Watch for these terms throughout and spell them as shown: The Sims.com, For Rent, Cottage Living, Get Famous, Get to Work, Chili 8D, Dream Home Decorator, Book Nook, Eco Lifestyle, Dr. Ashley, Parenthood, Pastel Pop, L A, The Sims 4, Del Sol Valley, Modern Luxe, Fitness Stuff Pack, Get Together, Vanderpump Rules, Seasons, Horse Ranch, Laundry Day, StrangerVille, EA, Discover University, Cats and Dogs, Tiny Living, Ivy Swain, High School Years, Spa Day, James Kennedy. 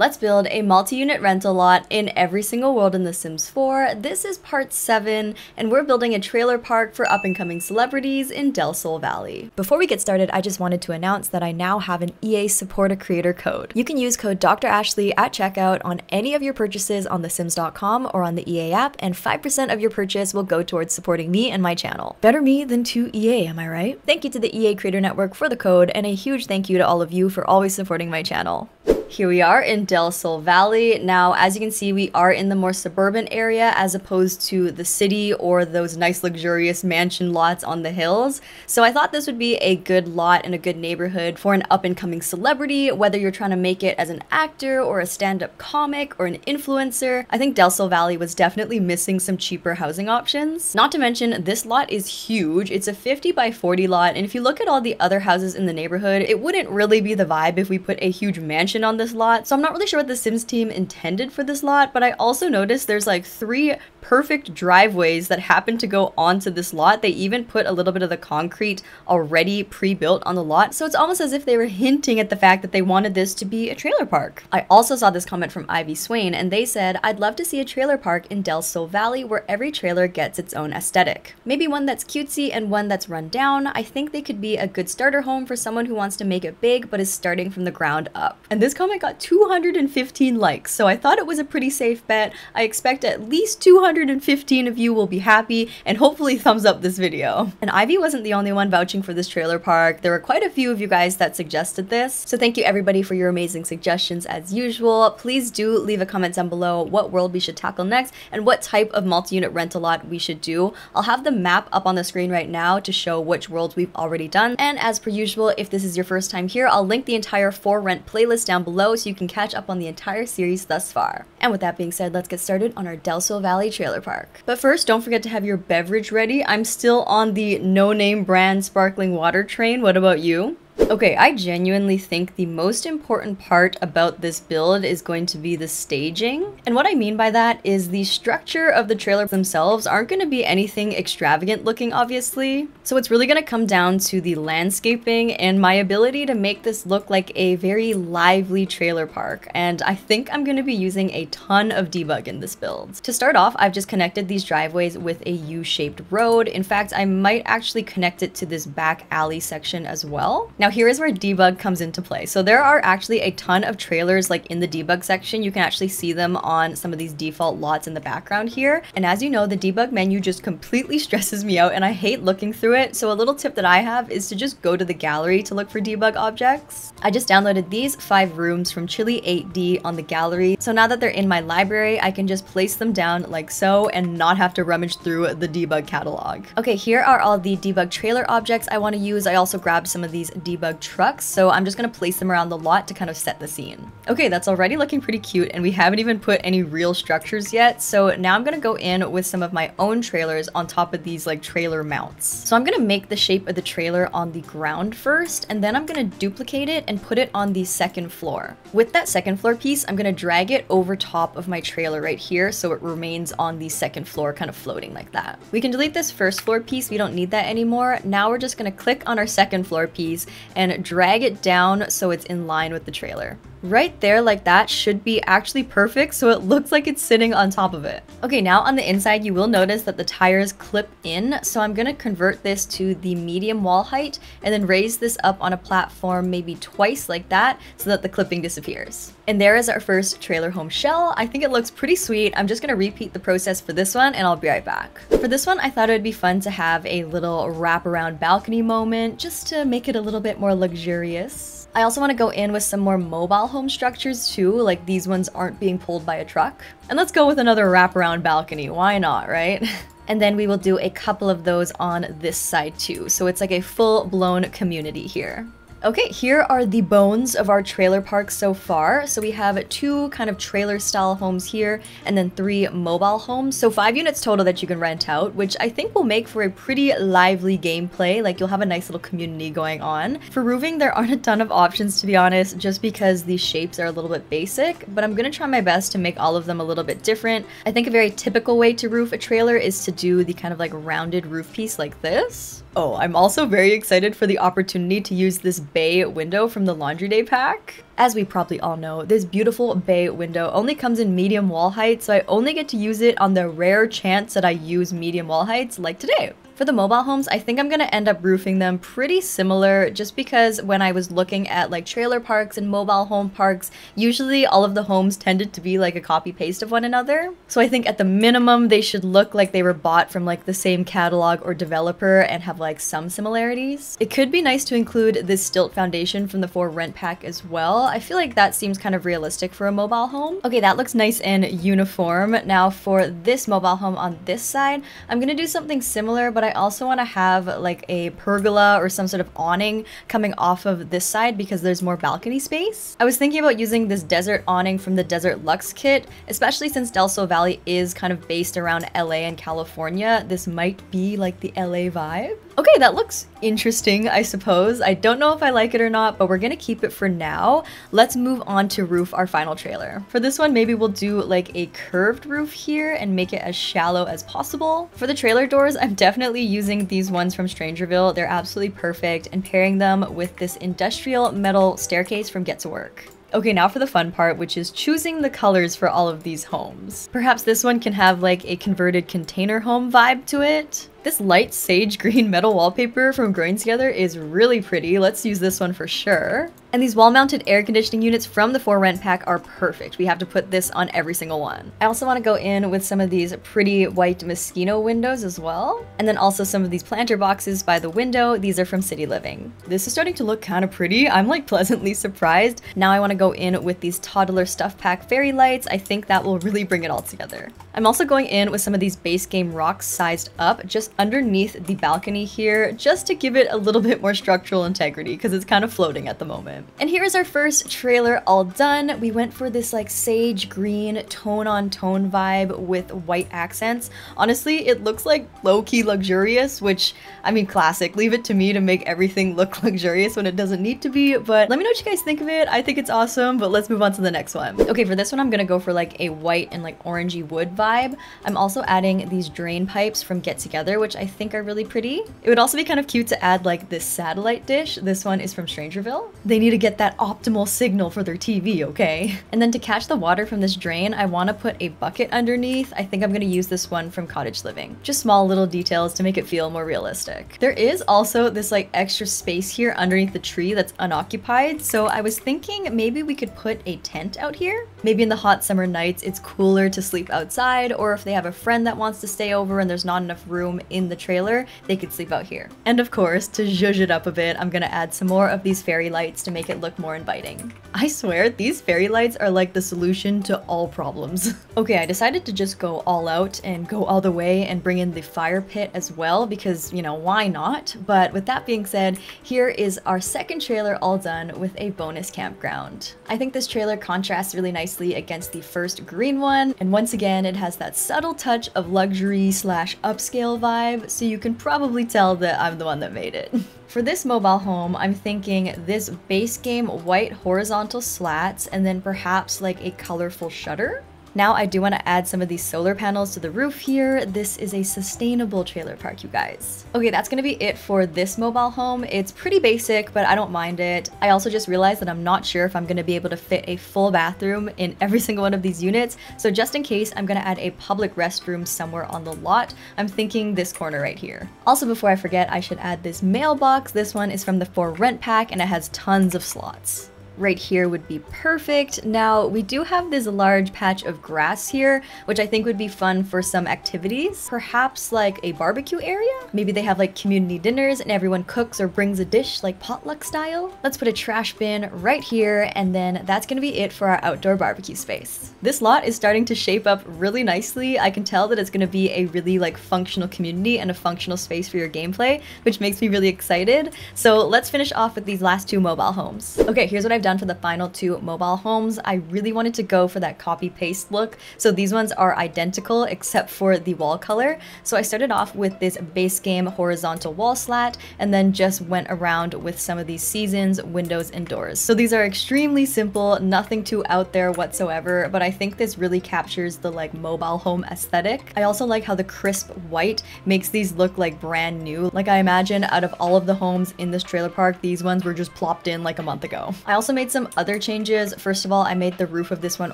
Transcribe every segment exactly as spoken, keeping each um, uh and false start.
Let's build a multi-unit rental lot in every single world in The Sims four. This is part seven, and we're building a trailer park for up-and-coming celebrities in Del Sol Valley. Before we get started, I just wanted to announce that I now have an E A Support a Creator code. You can use code Doctor Ashley at checkout on any of your purchases on The Sims dot com or on the E A app, and five percent of your purchase will go towards supporting me and my channel. Better me than two E A, am I right? Thank you to the E A Creator Network for the code, and a huge thank you to all of you for always supporting my channel. Here we are in Del Sol Valley. Now, as you can see, we are in the more suburban area as opposed to the city or those nice luxurious mansion lots on the hills. So I thought this would be a good lot and a good neighborhood for an up-and-coming celebrity, whether you're trying to make it as an actor or a stand-up comic or an influencer. I think Del Sol Valley was definitely missing some cheaper housing options. Not to mention, this lot is huge. It's a fifty by forty lot, and if you look at all the other houses in the neighborhood, it wouldn't really be the vibe if we put a huge mansion on this lot. So I'm not really sure what the Sims team intended for this lot, but I also noticed there's like three perfect driveways that happen to go onto this lot. They even put a little bit of the concrete already pre-built on the lot, so it's almost as if they were hinting at the fact that they wanted this to be a trailer park. I also saw this comment from Ivy Swain, and they said, "I'd love to see a trailer park in Del Sol Valley where every trailer gets its own aesthetic. Maybe one that's cutesy and one that's run down. I think they could be a good starter home for someone who wants to make it big but is starting from the ground up." And this comment I got two hundred fifteen likes, so I thought it was a pretty safe bet. I expect at least two hundred fifteen of you will be happy and hopefully thumbs up this video. And Ivy wasn't the only one vouching for this trailer park. There were quite a few of you guys that suggested this, so thank you everybody for your amazing suggestions as usual. Please do leave a comment down below what world we should tackle next and what type of multi-unit rental lot we should do. I'll have the map up on the screen right now to show which worlds we've already done, and as per usual, if this is your first time here, I'll link the entire For Rent playlist down below so you can catch up on the entire series thus far. And with that being said, let's get started on our Del Sol Valley trailer park. But first, don't forget to have your beverage ready. I'm still on the no-name brand sparkling water train. What about you? Okay, I genuinely think the most important part about this build is going to be the staging. And what I mean by that is the structure of the trailers themselves aren't going to be anything extravagant looking, obviously. So it's really going to come down to the landscaping and my ability to make this look like a very lively trailer park. And I think I'm going to be using a ton of debug in this build. To start off, I've just connected these driveways with a U-shaped road. In fact, I might actually connect it to this back alley section as well. Now, here is where debug comes into play. So there are actually a ton of trailers like in the debug section. You can actually see them on some of these default lots in the background here. And as you know, the debug menu just completely stresses me out and I hate looking through it. So a little tip that I have is to just go to the gallery to look for debug objects. I just downloaded these five rooms from Chili eight D on the gallery. So now that they're in my library, I can just place them down like so and not have to rummage through the debug catalog. Okay, here are all the debug trailer objects I want to use. I also grabbed some of these debug debug trucks, so I'm just gonna place them around the lot to kind of set the scene. Okay, that's already looking pretty cute, and we haven't even put any real structures yet, so now I'm gonna go in with some of my own trailers on top of these like trailer mounts. So I'm gonna make the shape of the trailer on the ground first, and then I'm gonna duplicate it and put it on the second floor. With that second floor piece, I'm gonna drag it over top of my trailer right here, so it remains on the second floor kind of floating like that. We can delete this first floor piece, we don't need that anymore. Now we're just gonna click on our second floor piece and drag it down so it's in line with the trailer. Right there like that should be actually perfect, so it looks like it's sitting on top of it. Okay, now on the inside you will notice that the tires clip in, so I'm gonna convert this to the medium wall height and then raise this up on a platform maybe twice like that so that the clipping disappears. And there is our first trailer home shell. I think it looks pretty sweet. I'm just gonna repeat the process for this one and I'll be right back. For this one, I thought it would be fun to have a little wraparound balcony moment just to make it a little bit more luxurious. I also want to go in with some more mobile home structures too, like these ones aren't being pulled by a truck. And let's go with another wraparound balcony, why not, right? And then we will do a couple of those on this side too, so it's like a full-blown community here. Okay, here are the bones of our trailer park so far. So we have two kind of trailer style homes here and then three mobile homes. So five units total that you can rent out, which I think will make for a pretty lively gameplay. Like you'll have a nice little community going on. For roofing, there aren't a ton of options to be honest, just because these shapes are a little bit basic, but I'm gonna try my best to make all of them a little bit different. I think a very typical way to roof a trailer is to do the kind of like rounded roof piece like this. Oh, I'm also very excited for the opportunity to use this bay window from the Laundry Day pack. As we probably all know, this beautiful bay window only comes in medium wall height, so I only get to use it on the rare chance that I use medium wall heights like today. For the mobile homes, I think I'm going to end up roofing them pretty similar, just because when I was looking at like trailer parks and mobile home parks, usually all of the homes tended to be like a copy paste of one another. So I think at the minimum, they should look like they were bought from like the same catalog or developer and have like some similarities. It could be nice to include this stilt foundation from the For Rent pack as well. I feel like that seems kind of realistic for a mobile home. Okay, that looks nice and uniform. Now for this mobile home on this side, I'm gonna do something similar, but I also wanna have like a pergola or some sort of awning coming off of this side because there's more balcony space. I was thinking about using this desert awning from the Desert Luxe kit, especially since Del Sol Valley is kind of based around L A and California. This might be like the L A vibe. Okay, that looks interesting, I suppose. I don't know if I like it or not, but we're gonna keep it for now. Let's move on to roof our final trailer. For this one, maybe we'll do like a curved roof here and make it as shallow as possible. For the trailer doors, I'm definitely using these ones from StrangerVille. They're absolutely perfect, and pairing them with this industrial metal staircase from Get to Work. Okay, now for the fun part, which is choosing the colors for all of these homes. Perhaps this one can have like a converted container home vibe to it. This light sage green metal wallpaper from Growing Together is really pretty. Let's use this one for sure. And these wall-mounted air conditioning units from the For Rent pack are perfect. We have to put this on every single one. I also want to go in with some of these pretty white Moschino windows as well. And then also some of these planter boxes by the window. These are from City Living. This is starting to look kind of pretty. I'm like pleasantly surprised. Now I want to go in with these toddler stuff pack fairy lights. I think that will really bring it all together. I'm also going in with some of these base game rocks sized up just underneath the balcony here, just to give it a little bit more structural integrity because it's kind of floating at the moment. And here is our first trailer all done. We went for this like sage green tone on tone vibe with white accents. Honestly, it looks like low-key luxurious, which I mean, classic. Leave it to me to make everything look luxurious when it doesn't need to be, but let me know what you guys think of it. I think it's awesome, but let's move on to the next one. Okay, for this one, I'm gonna go for like a white and like orangey wood vibe. I'm also adding these drain pipes from Get Together, which I think are really pretty. It would also be kind of cute to add like this satellite dish. This one is from StrangerVille. They need to get that optimal signal for their T V, okay? And then to catch the water from this drain, I want to put a bucket underneath. I think I'm going to use this one from Cottage Living. Just small little details to make it feel more realistic. There is also this like extra space here underneath the tree that's unoccupied, so I was thinking maybe we could put a tent out here. Maybe in the hot summer nights it's cooler to sleep outside, or if they have a friend that wants to stay over and there's not enough room in the trailer, they could sleep out here. And of course, to zhuzh it up a bit, I'm going to add some more of these fairy lights to make it look more inviting. I swear, these fairy lights are like the solution to all problems. Okay, I decided to just go all out and go all the way and bring in the fire pit as well because, you know, why not? But with that being said, here is our second trailer all done with a bonus campground. I think this trailer contrasts really nicely against the first green one, and once again, it has that subtle touch of luxury slash upscale vibe, so you can probably tell that I'm the one that made it. For this mobile home, I'm thinking this base game white horizontal slats and then perhaps like a colorful shutter. Now I do want to add some of these solar panels to the roof here. This is a sustainable trailer park, you guys. Okay, that's going to be it for this mobile home. It's pretty basic, but I don't mind it. I also just realized that I'm not sure if I'm going to be able to fit a full bathroom in every single one of these units. So just in case, I'm going to add a public restroom somewhere on the lot. I'm thinking this corner right here. Also, before I forget, I should add this mailbox. This one is from the For Rent pack and it has tons of slots. Right here would be perfect. Now we do have this large patch of grass here, which I think would be fun for some activities, perhaps like a barbecue area. Maybe they have like community dinners and everyone cooks or brings a dish like potluck style. Let's put a trash bin right here, and then that's gonna be it for our outdoor barbecue space. This lot is starting to shape up really nicely. I can tell that it's gonna be a really like functional community and a functional space for your gameplay, which makes me really excited. So let's finish off with these last two mobile homes. Okay, here's what I've I've done for the final two mobile homes. I really wanted to go for that copy paste look. So these ones are identical except for the wall color. So I started off with this base game horizontal wall slat and then just went around with some of these seasons, windows, and doors. So these are extremely simple, nothing too out there whatsoever, but I think this really captures the like mobile home aesthetic. I also like how the crisp white makes these look like brand new. Like I imagine out of all of the homes in this trailer park, these ones were just plopped in like a month ago. I also made some other changes. First of all, I made the roof of this one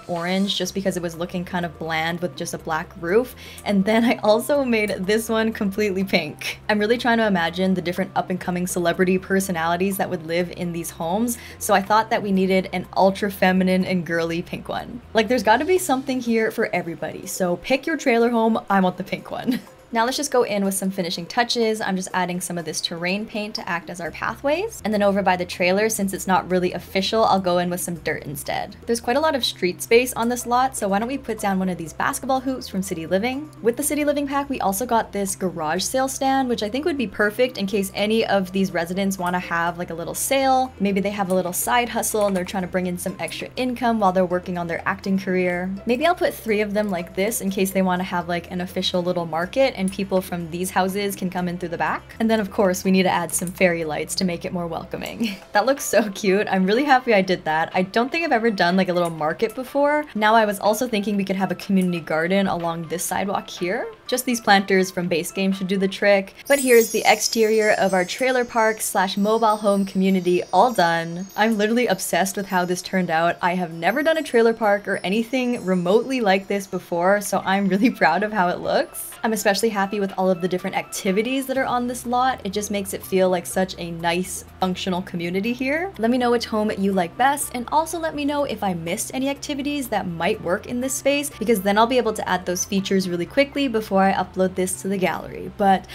orange just because it was looking kind of bland with just a black roof. And then I also made this one completely pink. I'm really trying to imagine the different up-and-coming celebrity personalities that would live in these homes. So I thought that we needed an ultra feminine and girly pink one. Like there's got to be something here for everybody. So pick your trailer home. I want the pink one. Now let's just go in with some finishing touches. I'm just adding some of this terrain paint to act as our pathways. And then over by the trailer, since it's not really official, I'll go in with some dirt instead. There's quite a lot of street space on this lot, so why don't we put down one of these basketball hoops from City Living. With the City Living pack, we also got this garage sale stand, which I think would be perfect in case any of these residents want to have like a little sale. Maybe they have a little side hustle and they're trying to bring in some extra income while they're working on their acting career. Maybe I'll put three of them like this in case they want to have like an official little market and people from these houses can come in through the back. And then of course we need to add some fairy lights to make it more welcoming. That looks so cute. I'm really happy I did that. I don't think I've ever done like a little market before. Now I was also thinking we could have a community garden along this sidewalk here. Just these planters from base game should do the trick. But here's the exterior of our trailer park slash mobile home community all done. I'm literally obsessed with how this turned out. I have never done a trailer park or anything remotely like this before, so I'm really proud of how it looks. I'm especially happy with all of the different activities that are on this lot. It just makes it feel like such a nice, functional community here. Let me know which home you like best, and also let me know if I missed any activities that might work in this space, because then I'll be able to add those features really quickly before I upload this to the gallery. But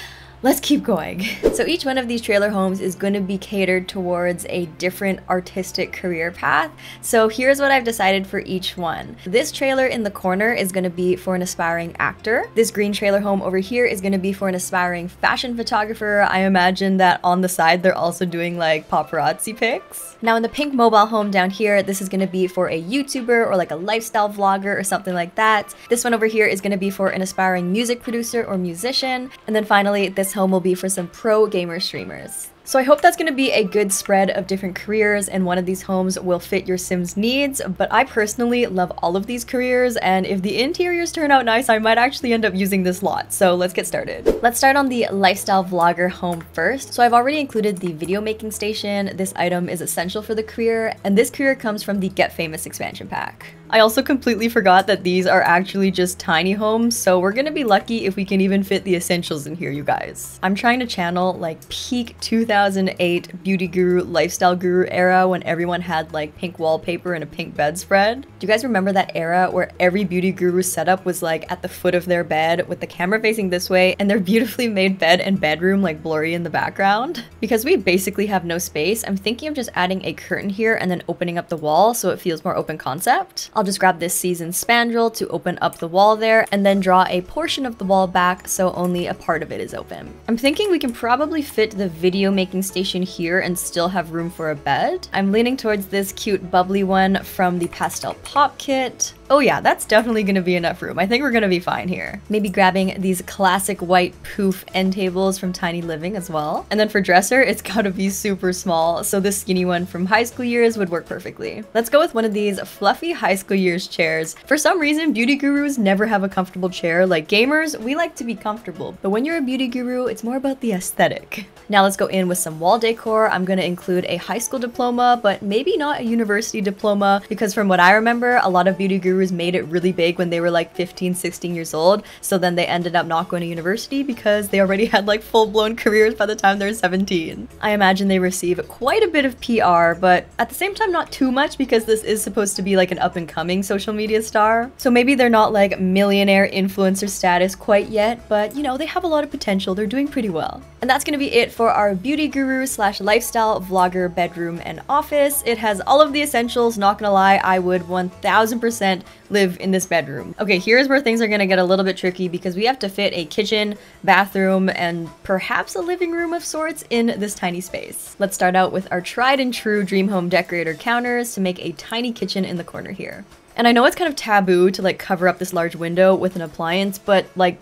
let's keep going. So each one of these trailer homes is going to be catered towards a different artistic career path. So here's what I've decided for each one. This trailer in the corner is going to be for an aspiring actor. This green trailer home over here is going to be for an aspiring fashion photographer. I imagine that on the side they're also doing like paparazzi pics. Now in the pink mobile home down here, this is going to be for a YouTuber or like a lifestyle vlogger or something like that. This one over here is going to be for an aspiring music producer or musician. And then finally, this home will be for some pro gamer streamers. So I hope that's going to be a good spread of different careers, and one of these homes will fit your Sims needs, but I personally love all of these careers, and if the interiors turn out nice, I might actually end up using this lot. So let's get started. Let's start on the lifestyle vlogger home first. So I've already included the video making station. This item is essential for the career, and this career comes from the Get Famous expansion pack. I also completely forgot that these are actually just tiny homes, so we're gonna be lucky if we can even fit the essentials in here, you guys. I'm trying to channel like peak two thousand eight beauty guru, lifestyle guru era when everyone had like pink wallpaper and a pink bedspread. Do you guys remember that era where every beauty guru setup was like at the foot of their bed with the camera facing this way and their beautifully made bed and bedroom like blurry in the background? Because we basically have no space, I'm thinking of just adding a curtain here and then opening up the wall so it feels more open concept. I'll just grab this seasoned spandrel to open up the wall there and then draw a portion of the wall back so only a part of it is open. I'm thinking we can probably fit the video making station here and still have room for a bed. I'm leaning towards this cute bubbly one from the Pastel Pop kit. Oh yeah, that's definitely gonna be enough room. I think we're gonna be fine here. Maybe grabbing these classic white poof end tables from Tiny Living as well. And then for dresser, it's gotta be super small, so this skinny one from High School Years would work perfectly. Let's go with one of these fluffy High School Years chairs. For some reason, beauty gurus never have a comfortable chair. Like gamers, we like to be comfortable, but when you're a beauty guru, it's more about the aesthetic. Now let's go in with some wall decor. I'm gonna include a high school diploma, but maybe not a university diploma, because from what I remember, a lot of beauty gurus made it really big when they were like fifteen, sixteen years old, so then they ended up not going to university because they already had like full-blown careers by the time they're seventeen. I imagine they receive quite a bit of P R, but at the same time not too much, because this is supposed to be like an up-and-coming social media star. So maybe they're not like millionaire influencer status quite yet, but you know, they have a lot of potential. They're doing pretty well. And that's gonna be it for our beauty guru slash lifestyle vlogger bedroom and office. It has all of the essentials, not gonna lie. I would one thousand percent live in this bedroom. Okay, here's where things are gonna get a little bit tricky because we have to fit a kitchen, bathroom, and perhaps a living room of sorts in this tiny space. Let's start out with our tried and true Dream Home Decorator counters to make a tiny kitchen in the corner here. And I know it's kind of taboo to like cover up this large window with an appliance, but like,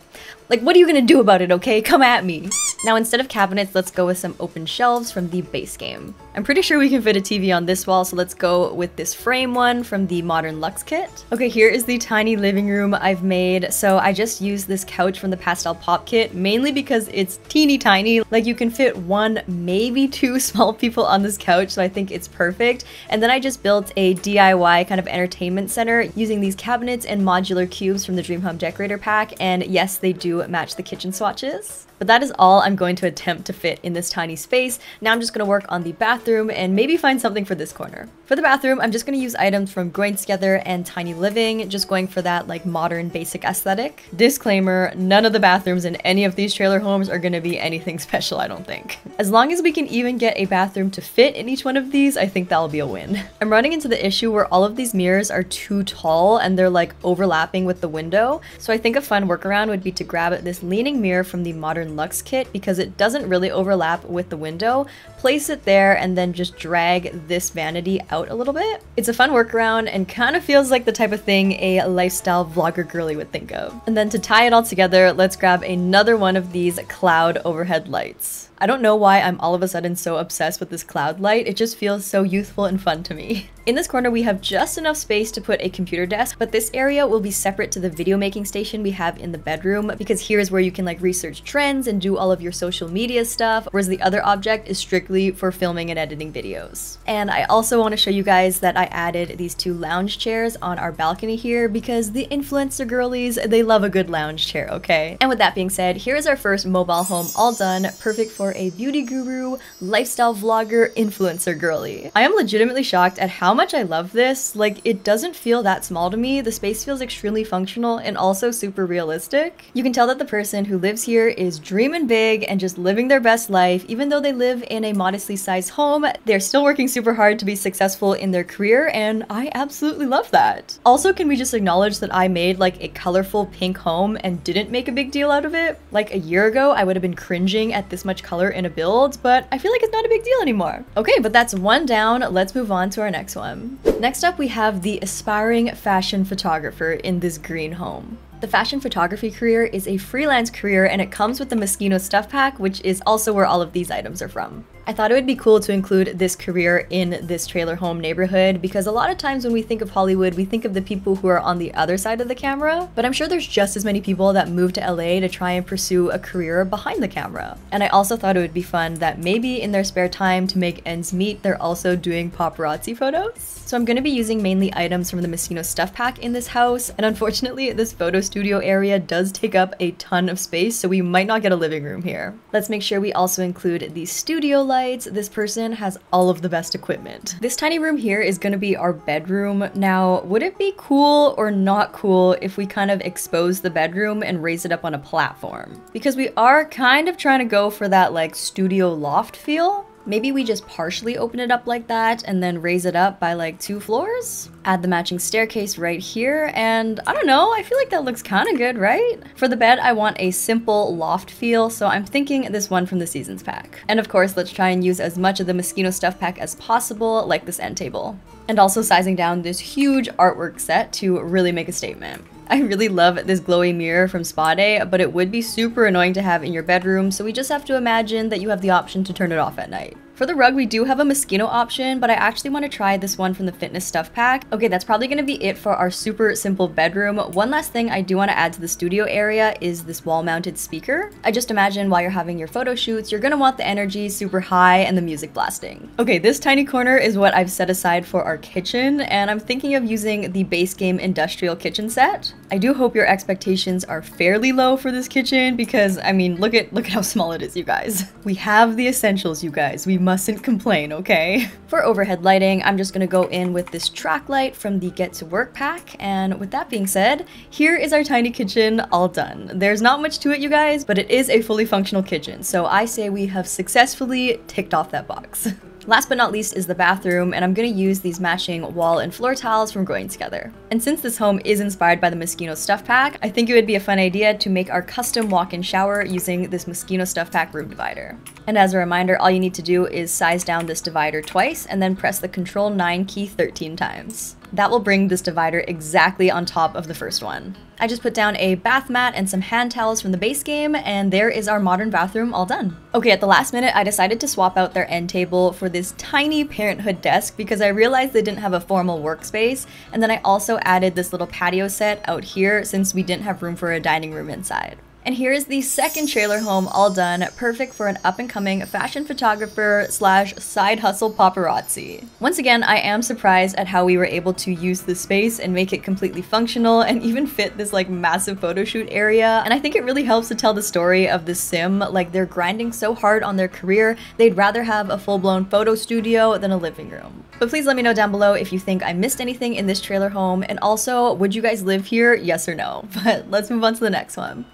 like what are you gonna do about it, okay? Come at me. Now instead of cabinets, let's go with some open shelves from the base game. I'm pretty sure we can fit a T V on this wall, so let's go with this frame one from the Modern Luxe kit. Okay, here is the tiny living room I've made. So I just used this couch from the Pastel Pop kit, mainly because it's teeny tiny. Like you can fit one, maybe two small people on this couch, so I think it's perfect. And then I just built a D I Y kind of entertainment center using these cabinets and modular cubes from the Dream Home Decorator pack, and yes, they do match the kitchen swatches. But that is all I'm going to attempt to fit in this tiny space. Now I'm just gonna work on the bathroom and maybe find something for this corner. For the bathroom, I'm just gonna use items from Growing Together and Tiny Living, just going for that like modern basic aesthetic. Disclaimer, none of the bathrooms in any of these trailer homes are gonna be anything special, I don't think. As long as we can even get a bathroom to fit in each one of these, I think that'll be a win. I'm running into the issue where all of these mirrors are too tall and they're like overlapping with the window. So I think a fun workaround would be to grab this leaning mirror from the Modern Luxe kit because it doesn't really overlap with the window. Place it there and then just drag this vanity out a little bit. It's a fun workaround and kind of feels like the type of thing a lifestyle vlogger girly would think of. And then to tie it all together, let's grab another one of these cloud overhead lights. I don't know why I'm all of a sudden so obsessed with this cloud light. It just feels so youthful and fun to me. In this corner, we have just enough space to put a computer desk, but this area will be separate to the video making station we have in the bedroom because here's where you can like research trends and do all of your social media stuff, whereas the other object is strictly for filming and editing videos. And I also want to show you guys that I added these two lounge chairs on our balcony here because the influencer girlies, they love a good lounge chair, okay? And with that being said, here is our first mobile home all done, perfect for a beauty guru, lifestyle vlogger, influencer girly. I am legitimately shocked at how much I love this. Like, it doesn't feel that small to me. The space feels extremely functional and also super realistic. You can tell that the person who lives here is dreaming big and just living their best life. Even though they live in a modestly sized home, they're still working super hard to be successful in their career, and I absolutely love that. Also, can we just acknowledge that I made like a colorful pink home and didn't make a big deal out of it? Like a year ago, I would have been cringing at this much color in a build, but I feel like it's not a big deal anymore. Okay, but that's one down. Let's move on to our next one. Next up, we have the aspiring fashion photographer in this green home. The fashion photography career is a freelance career and it comes with the Moschino Stuff Pack, which is also where all of these items are from. I thought it would be cool to include this career in this trailer home neighborhood because a lot of times when we think of Hollywood, we think of the people who are on the other side of the camera, but I'm sure there's just as many people that move to L A to try and pursue a career behind the camera. And I also thought it would be fun that maybe in their spare time to make ends meet, they're also doing paparazzi photos. So I'm gonna be using mainly items from the Moschino Stuff Pack in this house, and unfortunately this photo studio area does take up a ton of space, so we might not get a living room here. Let's make sure we also include the studio light. This person has all of the best equipment. This tiny room here is going to be our bedroom. Now, would it be cool or not cool if we kind of expose the bedroom and raise it up on a platform? Because we are kind of trying to go for that like studio loft feel. Maybe we just partially open it up like that and then raise it up by like two floors? Add the matching staircase right here, and I don't know, I feel like that looks kind of good, right? For the bed, I want a simple loft feel, so I'm thinking this one from the Seasons pack. And of course, let's try and use as much of the Moschino Stuff Pack as possible, like this end table. And also sizing down this huge artwork set to really make a statement. I really love this glowy mirror from Spa Day, but it would be super annoying to have in your bedroom, so we just have to imagine that you have the option to turn it off at night. For the rug, we do have a Moschino option, but I actually want to try this one from the Fitness Stuff Pack. Okay, that's probably going to be it for our super simple bedroom. One last thing I do want to add to the studio area is this wall-mounted speaker. I just imagine while you're having your photo shoots, you're going to want the energy super high and the music blasting. Okay, this tiny corner is what I've set aside for our kitchen, and I'm thinking of using the base game industrial kitchen set. I do hope your expectations are fairly low for this kitchen because, I mean, look at, look at how small it is, you guys. We have the essentials, you guys. We mustn't complain, okay? For overhead lighting, I'm just gonna go in with this track light from the Get to Work pack, and with that being said, here is our tiny kitchen all done. There's not much to it, you guys, but it is a fully functional kitchen, so I say we have successfully ticked off that box. Last but not least is the bathroom, and I'm gonna use these matching wall and floor tiles from Growing Together. And since this home is inspired by the Moschino Stuff Pack, I think it would be a fun idea to make our custom walk-in shower using this Moschino Stuff Pack room divider. And as a reminder, all you need to do is size down this divider twice and then press the control nine key thirteen times. That will bring this divider exactly on top of the first one. I just put down a bath mat and some hand towels from the base game, and there is our modern bathroom all done. Okay, at the last minute, I decided to swap out their end table for this tiny Parenthood desk because I realized they didn't have a formal workspace, and then I also added this little patio set out here since we didn't have room for a dining room inside. And here is the second trailer home all done, perfect for an up-and-coming fashion photographer slash side hustle paparazzi. Once again, I am surprised at how we were able to use this space and make it completely functional and even fit this like massive photo shoot area. And I think it really helps to tell the story of the Sim, like they're grinding so hard on their career, they'd rather have a full-blown photo studio than a living room. But please let me know down below if you think I missed anything in this trailer home, and also, would you guys live here, yes or no? But let's move on to the next one.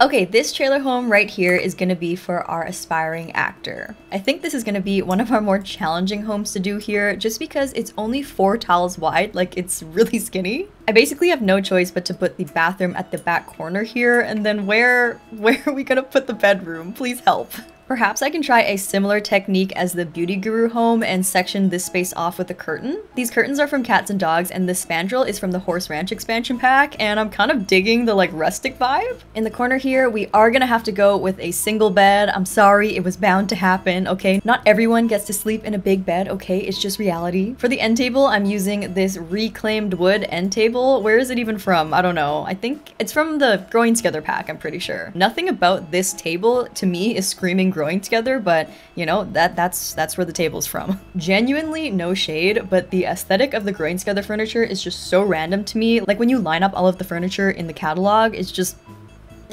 Okay, this trailer home right here is gonna be for our aspiring actor. I think this is gonna be one of our more challenging homes to do here just because it's only four tiles wide, like it's really skinny. I basically have no choice but to put the bathroom at the back corner here, and then where, where are we gonna put the bedroom? Please help. Perhaps I can try a similar technique as the Beauty Guru home and section this space off with a curtain. These curtains are from Cats and Dogs, and this spandrel is from the Horse Ranch expansion pack, and I'm kind of digging the like rustic vibe. In the corner here, we are gonna have to go with a single bed. I'm sorry, it was bound to happen, okay? Not everyone gets to sleep in a big bed, okay? It's just reality. For the end table, I'm using this reclaimed wood end table. Where is it even from? I don't know. I think it's from the Growing Together pack, I'm pretty sure. Nothing about this table, to me, is screaming Growing Together, but you know, that that's that's where the table's from. Genuinely no shade, but the aesthetic of the Growing Together furniture is just so random to me. Like when you line up all of the furniture in the catalog, it's just,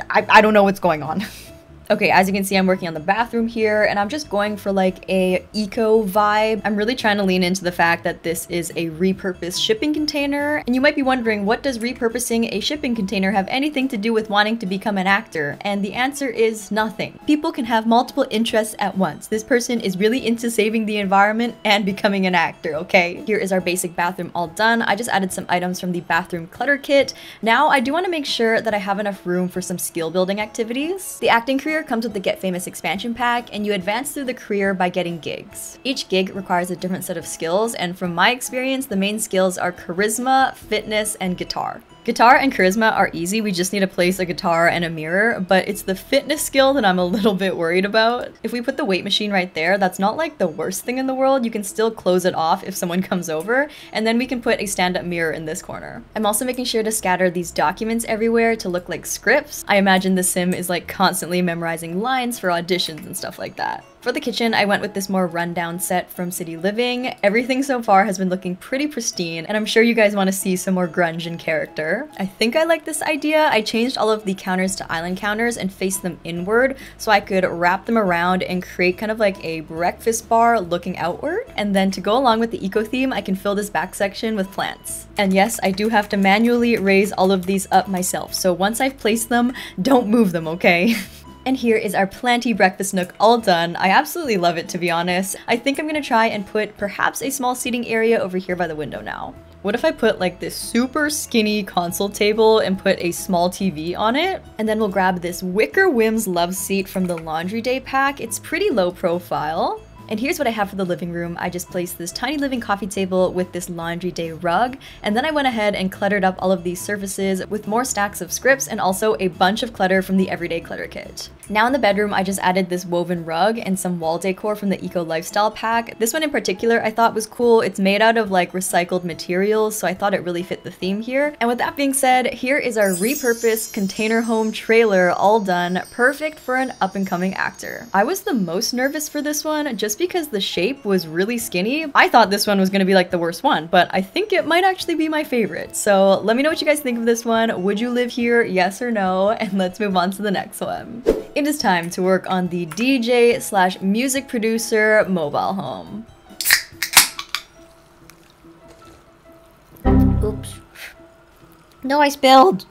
I, I don't know what's going on. Okay, as you can see, I'm working on the bathroom here, and I'm just going for like a eco vibe. I'm really trying to lean into the fact that this is a repurposed shipping container, and you might be wondering, what does repurposing a shipping container have anything to do with wanting to become an actor? And the answer is nothing. People can have multiple interests at once. This person is really into saving the environment and becoming an actor, okay? Here is our basic bathroom all done. I just added some items from the bathroom clutter kit. Now, I do want to make sure that I have enough room for some skill building activities. The acting career comes with the Get Famous expansion pack, and you advance through the career by getting gigs. Each gig requires a different set of skills, and from my experience, the main skills are charisma, fitness, and guitar. Guitar and charisma are easy, we just need to place a guitar and a mirror, but it's the fitness skill that I'm a little bit worried about. If we put the weight machine right there, that's not like the worst thing in the world, you can still close it off if someone comes over, and then we can put a stand-up mirror in this corner. I'm also making sure to scatter these documents everywhere to look like scripts. I imagine the Sim is like constantly memorizing lines for auditions and stuff like that. For the kitchen, I went with this more rundown set from City Living. Everything so far has been looking pretty pristine, and I'm sure you guys want to see some more grunge in character. I think I like this idea. I changed all of the counters to island counters and faced them inward so I could wrap them around and create kind of like a breakfast bar looking outward. And then to go along with the eco theme, I can fill this back section with plants. And yes, I do have to manually raise all of these up myself, so once I've placed them, don't move them, okay? And here is our planty breakfast nook all done. I absolutely love it, to be honest. I think I'm gonna try and put perhaps a small seating area over here by the window now. What if I put like this super skinny console table and put a small T V on it? And then we'll grab this Wicker Whims love seat from the Laundry Day pack. It's pretty low profile. And here's what I have for the living room. I just placed this Tiny Living coffee table with this Laundry Day rug, and then I went ahead and cluttered up all of these surfaces with more stacks of scripts and also a bunch of clutter from the Everyday Clutter Kit. Now in the bedroom, I just added this woven rug and some wall decor from the Eco Lifestyle pack. This one in particular I thought was cool. It's made out of like recycled materials, so I thought it really fit the theme here. And with that being said, here is our repurposed container home trailer all done, perfect for an up-and-coming actor. I was the most nervous for this one just because the shape was really skinny. I thought this one was gonna be like the worst one, but I think it might actually be my favorite. So let me know what you guys think of this one. Would you live here, yes or no? And let's move on to the next one. It is time to work on the D J slash music producer mobile home. Oops. No, I spilled.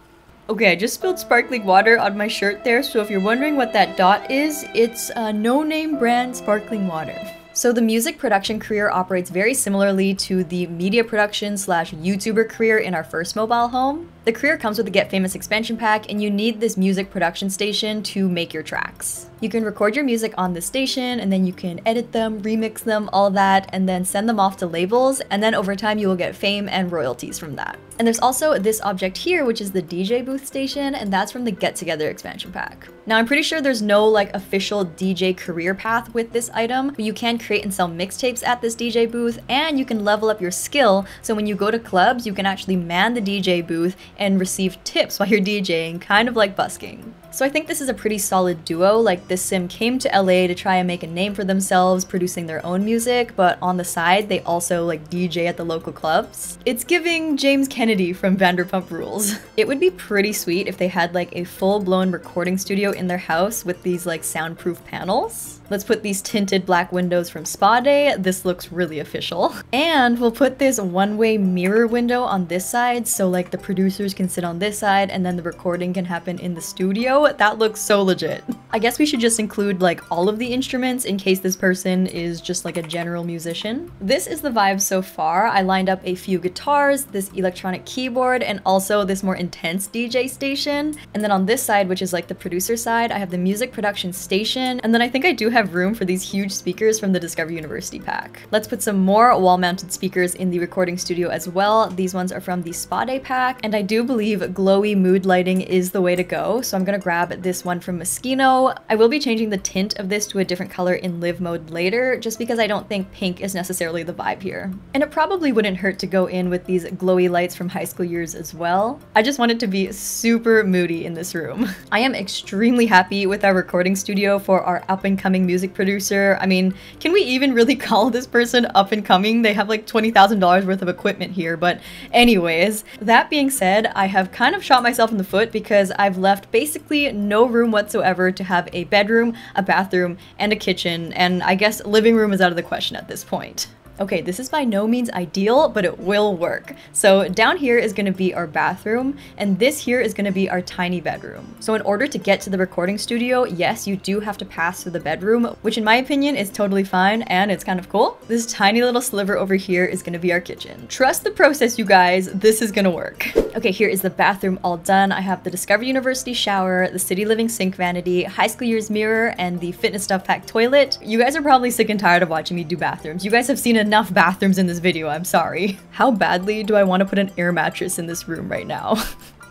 Okay, I just spilled sparkling water on my shirt there, so if you're wondering what that dot is, it's a no-name brand sparkling water. So the music production career operates very similarly to the media production slash YouTuber career in our first mobile home. The career comes with the Get Famous expansion pack, and you need this music production station to make your tracks. You can record your music on the station, and then you can edit them, remix them, all that, and then send them off to labels, and then over time you will get fame and royalties from that. And there's also this object here, which is the D J booth station, and that's from the Get Together expansion pack. Now, I'm pretty sure there's no like official D J career path with this item, but you can create and sell mixtapes at this D J booth, and you can level up your skill, so when you go to clubs, you can actually man the D J booth and receive tips while you're DJing, kind of like busking. So I think this is a pretty solid duo. Like, this sim came to L A to try and make a name for themselves, producing their own music, but on the side, they also like D J at the local clubs. It's giving James Kennedy from Vanderpump Rules. It would be pretty sweet if they had like a full-blown recording studio in their house with these like soundproof panels. Let's put these tinted black windows from Spa Day. This looks really official. And we'll put this one-way mirror window on this side, so like the producers can sit on this side and then the recording can happen in the studio. That looks so legit. I guess we should just include like all of the instruments in case this person is just like a general musician. This is the vibe so far. I lined up a few guitars, this electronic keyboard, and also this more intense D J station. And then on this side, which is like the producer side, I have the music production station. And then I think I do have room for these huge speakers from the Discover University pack. Let's put some more wall-mounted speakers in the recording studio as well. These ones are from the Spa Day pack. And I do believe glowy mood lighting is the way to go. So I'm gonna grab this one from Moschino. I will be changing the tint of this to a different color in live mode later, just because I don't think pink is necessarily the vibe here. And it probably wouldn't hurt to go in with these glowy lights from High School Years as well. I just wanted to be super moody in this room. I am extremely happy with our recording studio for our up-and-coming music producer. I mean, can we even really call this person up-and-coming? They have like twenty thousand dollars worth of equipment here, but anyways. That being said, I have kind of shot myself in the foot because I've left basically no room whatsoever to have a bedroom, a bathroom, and a kitchen, and I guess living room is out of the question at this point. Okay, this is by no means ideal, but it will work. So down here is gonna be our bathroom, and this here is gonna be our tiny bedroom. So in order to get to the recording studio, yes, you do have to pass through the bedroom, which in my opinion is totally fine, and it's kind of cool. This tiny little sliver over here is gonna be our kitchen. Trust the process, you guys, this is gonna work. Okay, here is the bathroom all done. I have the Discover University shower, the City Living sink vanity, High School Years mirror, and the Fitness Stuff Pack toilet. You guys are probably sick and tired of watching me do bathrooms. You guys have seen it enough bathrooms in this video, I'm sorry. How badly do I want to put an air mattress in this room right now?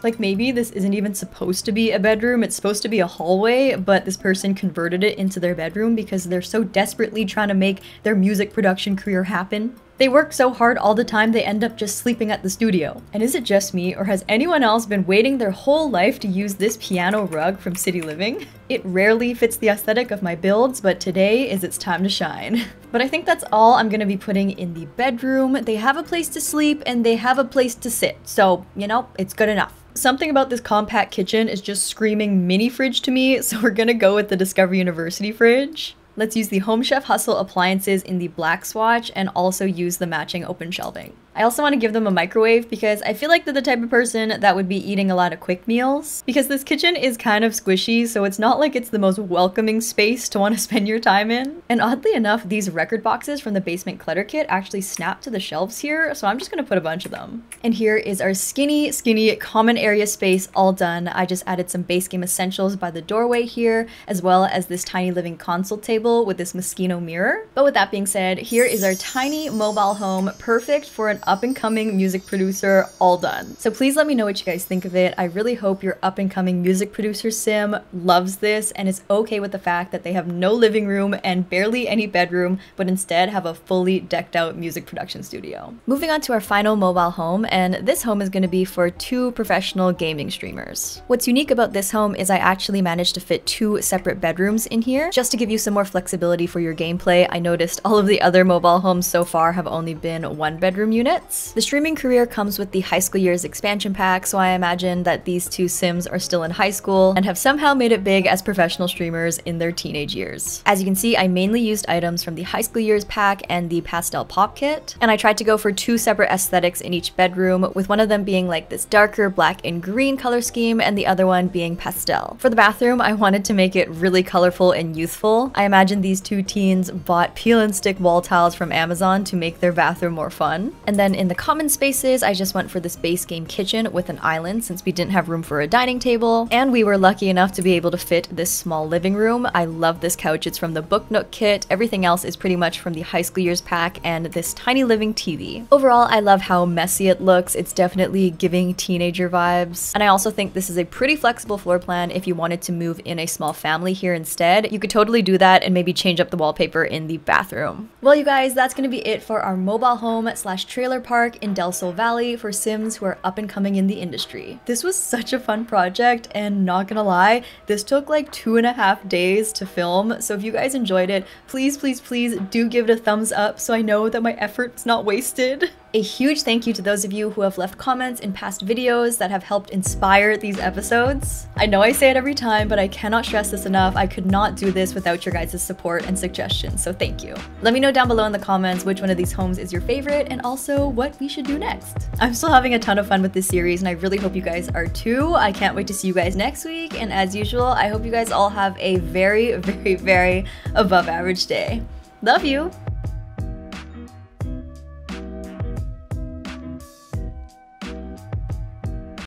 Like, maybe this isn't even supposed to be a bedroom, it's supposed to be a hallway, but this person converted it into their bedroom because they're so desperately trying to make their music production career happen. They work so hard all the time, they end up just sleeping at the studio. And is it just me, or has anyone else been waiting their whole life to use this piano rug from City Living? It rarely fits the aesthetic of my builds, but today is its time to shine. But I think that's all I'm gonna be putting in the bedroom. They have a place to sleep, and they have a place to sit, so, you know, it's good enough. Something about this compact kitchen is just screaming mini fridge to me, so we're gonna go with the Discover University fridge. Let's use the Home Chef Hustle appliances in the black swatch and also use the matching open shelving. I also want to give them a microwave because I feel like they're the type of person that would be eating a lot of quick meals. Because this kitchen is kind of squishy, so it's not like it's the most welcoming space to want to spend your time in. And oddly enough, these record boxes from the basement clutter kit actually snap to the shelves here, so I'm just going to put a bunch of them. And here is our skinny, skinny common area space all done. I just added some base game essentials by the doorway here, as well as this Tiny Living console table with this Moschino mirror. But with that being said, here is our tiny mobile home, perfect for an up-and-coming music producer, all done. So please let me know what you guys think of it. I really hope your up-and-coming music producer sim loves this and is okay with the fact that they have no living room and barely any bedroom, but instead have a fully decked out music production studio. Moving on to our final mobile home, and this home is going to be for two professional gaming streamers. What's unique about this home is I actually managed to fit two separate bedrooms in here just to give you some more flexibility for your gameplay. I noticed all of the other mobile homes so far have only been one bedroom unit. pets. The streaming career comes with the High School Years expansion pack, so I imagine that these two Sims are still in high school and have somehow made it big as professional streamers in their teenage years. As you can see, I mainly used items from the High School Years pack and the Pastel Pop kit, and I tried to go for two separate aesthetics in each bedroom, with one of them being like this darker black and green color scheme and the other one being pastel. For the bathroom, I wanted to make it really colorful and youthful. I imagine these two teens bought peel and stick wall tiles from Amazon to make their bathroom more fun. And then in the common spaces, I just went for this base game kitchen with an island since we didn't have room for a dining table, and we were lucky enough to be able to fit this small living room. I love this couch, it's from the Book Nook kit. Everything else is pretty much from the High School Years pack and this Tiny Living T V. Overall, I love how messy it looks. It's definitely giving teenager vibes. And I also think this is a pretty flexible floor plan if you wanted to move in a small family here instead. You could totally do that and maybe change up the wallpaper in the bathroom. Well, you guys, that's going to be it for our mobile home slash trailer park in Del Sol Valley for Sims who are up and coming in the industry. This was such a fun project, and not gonna lie, this took like two and a half days to film. So if you guys enjoyed it, please, please, please do give it a thumbs up so I know that my effort's not wasted. A huge thank you to those of you who have left comments in past videos that have helped inspire these episodes. I know I say it every time, but I cannot stress this enough. I could not do this without your guys' support and suggestions, so thank you. Let me know down below in the comments which one of these homes is your favorite and also what we should do next. I'm still having a ton of fun with this series and I really hope you guys are too. I can't wait to see you guys next week, and as usual, I hope you guys all have a very, very, very above average day. Love you!